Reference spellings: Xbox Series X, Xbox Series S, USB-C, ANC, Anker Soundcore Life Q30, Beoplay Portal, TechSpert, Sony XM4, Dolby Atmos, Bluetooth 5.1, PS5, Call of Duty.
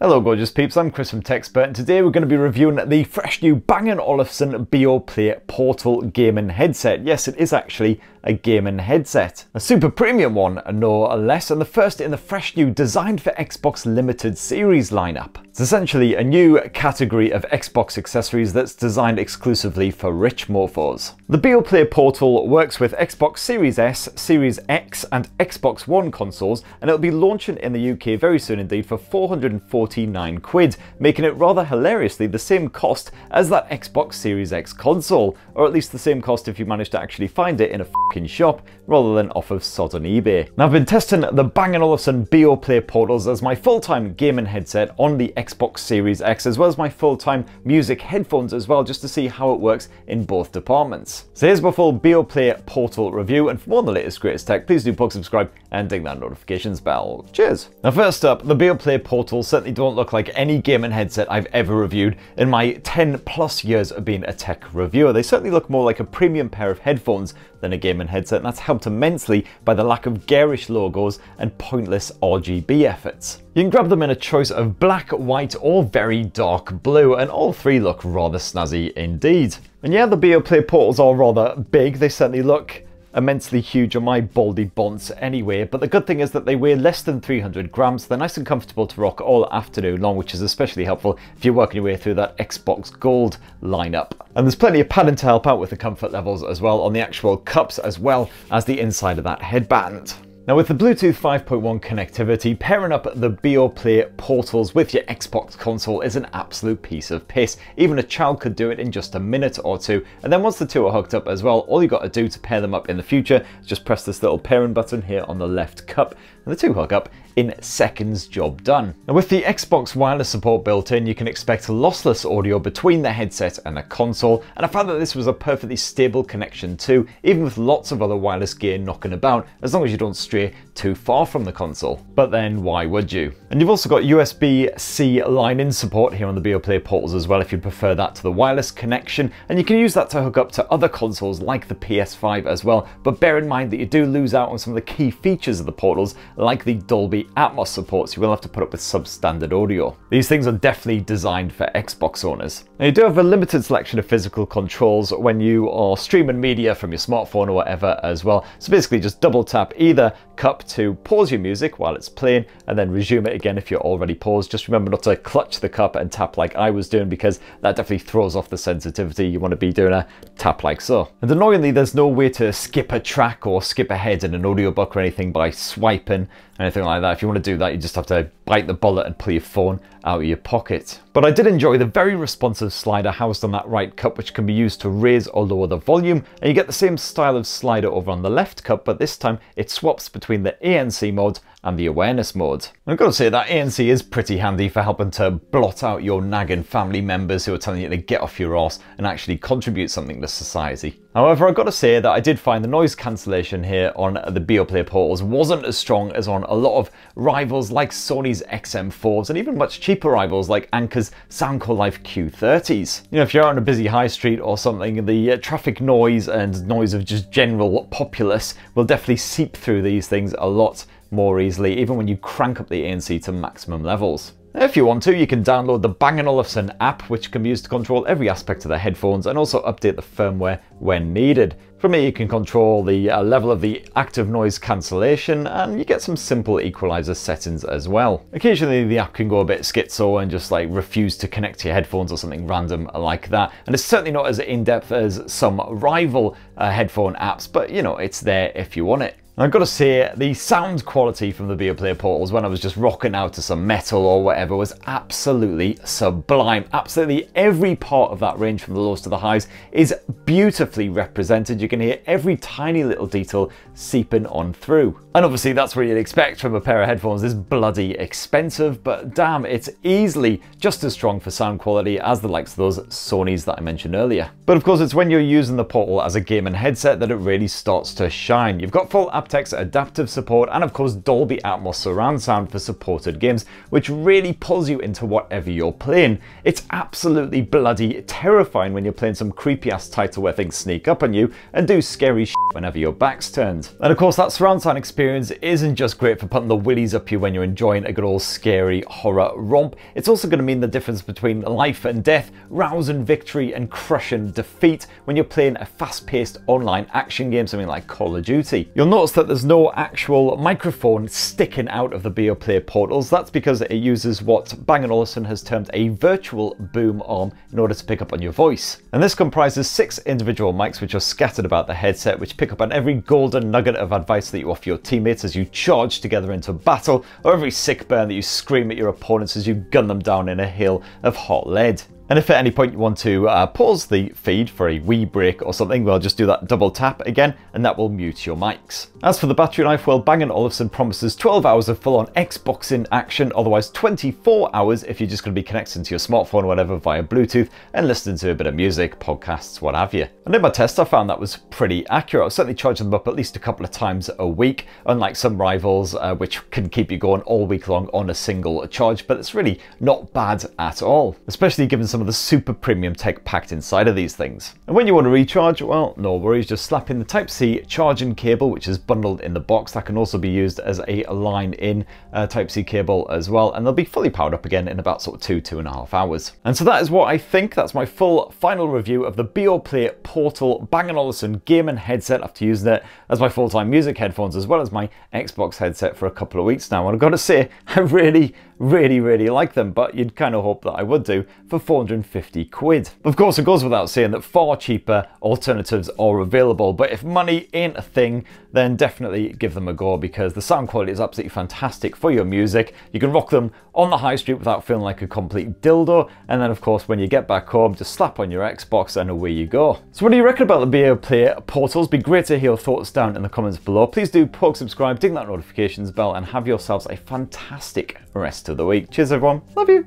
Hello gorgeous peeps, I'm Chris from TechSpert and today we're going to be reviewing the fresh new Bang & Olufsen Beoplay Portal gaming headset. Yes, it is actually a gaming headset. A super premium one, no less, and the first in the fresh new designed for Xbox Limited Series lineup. It's essentially a new category of Xbox accessories that's designed exclusively for rich mofos. The Beoplay Portal works with Xbox Series S, Series X and Xbox One consoles, and it'll be launching in the UK very soon indeed for £449, making it rather hilariously the same cost as that Xbox Series X console, or at least the same cost if you manage to actually find it in a f***ing shop rather than off of sod on eBay. Now I've been testing the Bang & Olufsen Beoplay Portals as my full-time gaming headset on the Xbox Series X, as well as my full-time music headphones as well, just to see how it works in both departments. So here's my full Beoplay Portal review, and for more on the latest greatest tech, please do plug, subscribe and ding that notifications bell. Cheers! Now first up, the Beoplay Portal certainly don't look like any gaming headset I've ever reviewed in my 10 plus years of being a tech reviewer. They certainly look more like a premium pair of headphones than a gaming headset, and that's helped immensely by the lack of garish logos and pointless RGB efforts. You can grab them in a choice of black, white or very dark blue, and all three look rather snazzy indeed. And yeah, the Beoplay Portals are rather big. They certainly look immensely huge on my baldy bonce anyway, but the good thing is that they weigh less than 300 grams. They're nice and comfortable to rock all afternoon long, which is especially helpful if you're working your way through that Xbox Gold lineup. And there's plenty of padding to help out with the comfort levels as well on the actual cups as well as the inside of that headband. Now with the Bluetooth 5.1 connectivity, pairing up the Beoplay Portals with your Xbox console is an absolute piece of piss. Even a child could do it in just a minute or two. And then once the two are hooked up as well, all you got to do to pair them up in the future is just press this little pairing button here on the left cup, and the two hook up in seconds, job done. Now with the Xbox wireless support built in, you can expect lossless audio between the headset and the console. And I found that this was a perfectly stable connection too, even with lots of other wireless gear knocking about, as long as you don't stray too far from the console. But then why would you? And you've also got USB-C line-in support here on the Beoplay Portals as well if you prefer that to the wireless connection, and you can use that to hook up to other consoles like the PS5 as well, but bear in mind that you do lose out on some of the key features of the Portals like the Dolby Atmos support, so you will have to put up with substandard audio. These things are definitely designed for Xbox owners. Now you do have a limited selection of physical controls when you are streaming media from your smartphone or whatever as well, so basically just double tap either cup to pause your music while it's playing and then resume it again if you're already paused. Just remember not to clutch the cup and tap like I was doing, because that definitely throws off the sensitivity. You want to be doing a tap like so. And annoyingly, there's no way to skip a track or skip ahead in an audiobook or anything by swiping, anything like that. If you want to do that, you just have to bite the bullet and pull your phone out of your pocket. But I did enjoy the very responsive slider housed on that right cup, which can be used to raise or lower the volume, and you get the same style of slider over on the left cup, but this time it swaps between the ANC mode and the awareness mode. And I've got to say that ANC is pretty handy for helping to blot out your nagging family members who are telling you to get off your arse and actually contribute something to society. However, I've got to say that I did find the noise cancellation here on the Beoplay Portals wasn't as strong as on a lot of rivals like Sony's XM4s and even much cheaper rivals like Anker's Soundcore Life Q30s. You know, if you're out on a busy high street or something, the traffic noise and noise of just general populace will definitely seep through these things a lot more easily, even when you crank up the ANC to maximum levels. If you want to, you can download the Bang & Olufsen app, which can be used to control every aspect of the headphones and also update the firmware when needed. From here you can control the level of the active noise cancellation, and you get some simple equalizer settings as well. Occasionally the app can go a bit schizo and just like refuse to connect to your headphones or something random like that, and it's certainly not as in-depth as some rival headphone apps, but you know, it's there if you want it. I've got to say, the sound quality from the Beoplay Portals when I was just rocking out to some metal or whatever was absolutely sublime. Absolutely every part of that range from the lows to the highs is beautifully represented. You can hear every tiny little detail seeping on through. And obviously that's what you'd expect from a pair of headphones this bloody expensive, but damn, it's easily just as strong for sound quality as the likes of those Sonys that I mentioned earlier. But of course, it's when you're using the Portal as a gaming headset that it really starts to shine. You've got full app haptics, adaptive support, and of course Dolby Atmos surround sound for supported games, which really pulls you into whatever you're playing. It's absolutely bloody terrifying when you're playing some creepy ass title where things sneak up on you and do scary shit whenever your back's turned. And of course that surround sound experience isn't just great for putting the willies up you when you're enjoying a good old scary horror romp, it's also going to mean the difference between life and death, rouse and victory, and crush and defeat when you're playing a fast-paced online action game, something like Call of Duty. You'll notice that there's no actual microphone sticking out of the Beoplay portals. That's because it uses what Bang & Olufsen has termed a virtual boom arm in order to pick up on your voice. And this comprises 6 individual mics which are scattered about the headset, which pick up on every golden nugget of advice that you offer your teammates as you charge together into battle, or every sick burn that you scream at your opponents as you gun them down in a hill of hot lead. And if at any point you want to pause the feed for a wee break or something, well, just do that double tap again and that will mute your mics. As for the battery life, well, Bang & Olufsen promises 12 hours of full-on Xboxing action, otherwise 24 hours if you're just going to be connecting to your smartphone or whatever via Bluetooth and listening to a bit of music, podcasts, what have you. And in my test I found that was pretty accurate. I certainly charged them up at least a couple of times a week, unlike some rivals which can keep you going all week long on a single charge, but it's really not bad at all, especially given some of the super premium tech packed inside of these things. And when you want to recharge, well, no worries, just slap in the Type-C charging cable which is bundled in the box. That can also be used as a line-in Type-C cable as well, and they'll be fully powered up again in about sort of 2.5 hours. And so that is what I think. That's my full final review of the Beoplay Portal Bang & Olufsen gaming headset after using it as my full-time music headphones as well as my Xbox headset for a couple of weeks now. And I've got to say, I really like them, but you'd kind of hope that I would do for 450 quid. Of course, it goes without saying that far cheaper alternatives are available, but if money ain't a thing, then definitely give them a go because the sound quality is absolutely fantastic for your music. You can rock them on the high street without feeling like a complete dildo, and then of course when you get back home, just slap on your Xbox and away you go. So what do you reckon about the Beoplay portals? Be great to hear your thoughts down in the comments below. Please do poke, subscribe, ding that notifications bell, and have yourselves a fantastic rest of the week. Cheers everyone, love you!